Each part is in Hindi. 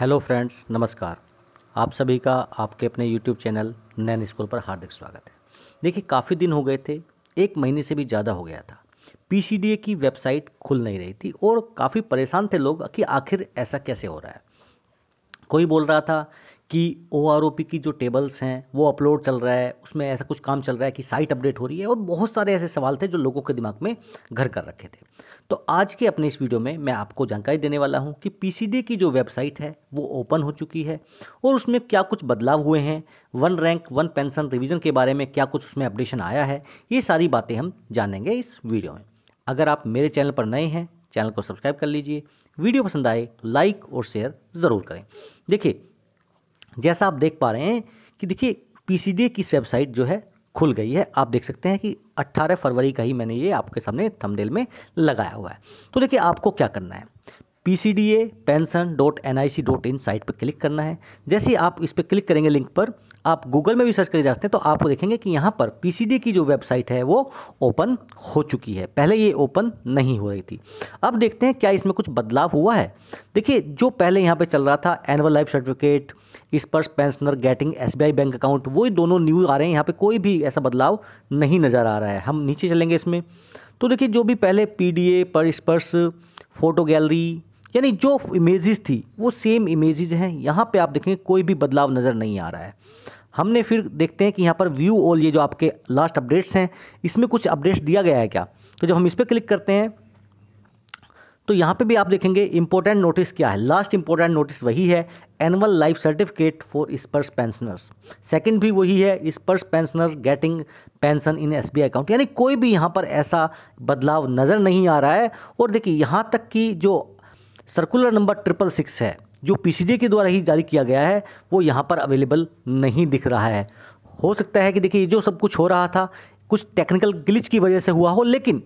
हेलो फ्रेंड्स, नमस्कार। आप सभी का आपके अपने यूट्यूब चैनल नैन स्कूल पर हार्दिक स्वागत है। देखिए, काफ़ी दिन हो गए थे, एक महीने से भी ज़्यादा हो गया था। पीसीडीए की वेबसाइट खुल नहीं रही थी और काफ़ी परेशान थे लोग कि आखिर ऐसा कैसे हो रहा है। कोई बोल रहा था कि ओआरओपी की जो टेबल्स हैं वो अपलोड चल रहा है, उसमें ऐसा कुछ काम चल रहा है कि साइट अपडेट हो रही है, और बहुत सारे ऐसे सवाल थे जो लोगों के दिमाग में घर कर रखे थे। तो आज के अपने इस वीडियो में मैं आपको जानकारी देने वाला हूं कि पीसीडीए की जो वेबसाइट है वो ओपन हो चुकी है और उसमें क्या कुछ बदलाव हुए हैं, one rank one pension revision के बारे में क्या कुछ उसमें अपडेशन आया है, ये सारी बातें हम जानेंगे इस वीडियो में। अगर आप मेरे चैनल पर नए हैं, चैनल को सब्सक्राइब कर लीजिए, वीडियो पसंद आए तो लाइक और शेयर ज़रूर करें। देखिए, जैसा आप देख पा रहे हैं कि देखिए पीसीडीए की वेबसाइट जो है खुल गई है। आप देख सकते हैं कि 18 फरवरी का ही मैंने ये आपके सामने थंबनेल में लगाया हुआ है। तो देखिए, आपको क्या करना है, pcdapension.nic.in साइट पर क्लिक करना है। जैसे ही आप इस पर क्लिक करेंगे लिंक पर, आप गूगल में भी सर्च करके जाते हैं तो आपको देखेंगे कि यहाँ पर पीसीडीए की जो वेबसाइट है वो ओपन हो चुकी है। पहले ये ओपन नहीं हो रही थी। अब देखते हैं क्या इसमें कुछ बदलाव हुआ है। देखिए, जो पहले यहाँ पे चल रहा था annual life certificate, Sparsh pensioner getting SBI bank account, वही दोनों न्यूज़ आ रहे हैं। यहाँ पर कोई भी ऐसा बदलाव नहीं नज़र आ रहा है। हम नीचे चलेंगे इसमें तो देखिए, जो भी पहले पीडीए पर स्पर्श फोटो गैलरी यानी जो इमेजेस थी वो सेम इमेजेस हैं। यहाँ पे आप देखेंगे कोई भी बदलाव नज़र नहीं आ रहा है। हमने फिर देखते हैं कि यहाँ पर व्यू ऑल, ये जो आपके लास्ट अपडेट्स हैं, इसमें कुछ अपडेट्स दिया गया है क्या। तो जब हम इस पर क्लिक करते हैं तो यहाँ पे भी आप देखेंगे इंपॉर्टेंट नोटिस क्या है। लास्ट इंपॉर्टेंट नोटिस वही है, annual life certificate for Sparsh pensioners. Second भी वही है, Sparsh pensioner getting pension in SBI account. यानी कोई भी यहाँ पर ऐसा बदलाव नज़र नहीं आ रहा है। और देखिए, यहाँ तक कि जो सर्कुलर नंबर 666 है जो पीसीडीए के द्वारा ही जारी किया गया है वो यहाँ पर अवेलेबल नहीं दिख रहा है। हो सकता है कि देखिए, जो सब कुछ हो रहा था कुछ टेक्निकल ग्लिच की वजह से हुआ हो, लेकिन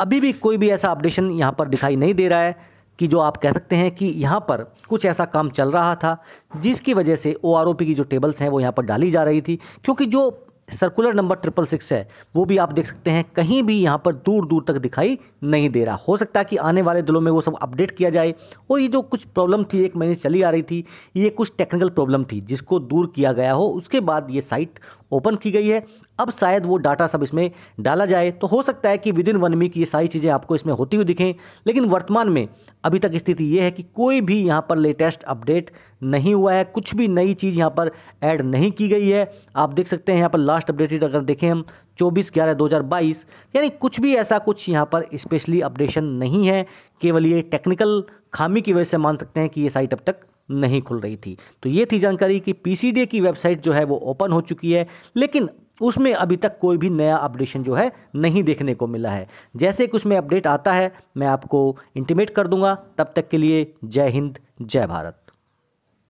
अभी भी कोई भी ऐसा अपडेशन यहाँ पर दिखाई नहीं दे रहा है कि जो आप कह सकते हैं कि यहाँ पर कुछ ऐसा काम चल रहा था जिसकी वजह से ओआरओपी की जो टेबल्स हैं वो यहाँ पर डाली जा रही थी। क्योंकि जो सर्कुलर नंबर 666 है वो भी आप देख सकते हैं कहीं भी यहाँ पर दूर दूर तक दिखाई नहीं दे रहा। हो सकता है कि आने वाले दिनों में वो सब अपडेट किया जाए। और ये जो कुछ प्रॉब्लम थी, एक महीने चली आ रही थी, ये कुछ टेक्निकल प्रॉब्लम थी जिसको दूर किया गया हो, उसके बाद ये साइट ओपन की गई है। अब शायद वो डाटा सब इसमें डाला जाए तो हो सकता है कि विदिन 1 वीक ये सारी चीज़ें आपको इसमें होती हुई दिखें। लेकिन वर्तमान में अभी तक स्थिति ये है कि कोई भी यहाँ पर लेटेस्ट अपडेट नहीं हुआ है, कुछ भी नई चीज़ यहाँ पर ऐड नहीं की गई है। आप देख सकते हैं यहाँ पर लास्ट अपडेटेड अगर देखें हम 24/11/2022, यानी कुछ भी ऐसा कुछ यहाँ पर स्पेशली अपडेशन नहीं है। केवल ये टेक्निकल खामी की वजह से मान सकते हैं कि ये साइट अब तक नहीं खुल रही थी। तो ये थी जानकारी कि पीसीडीए की वेबसाइट जो है वो ओपन हो चुकी है, लेकिन उसमें अभी तक कोई भी नया अपडेशन जो है नहीं देखने को मिला है। जैसे कुछ में अपडेट आता है मैं आपको इंटीमेट कर दूंगा। तब तक के लिए जय हिंद, जय भारत।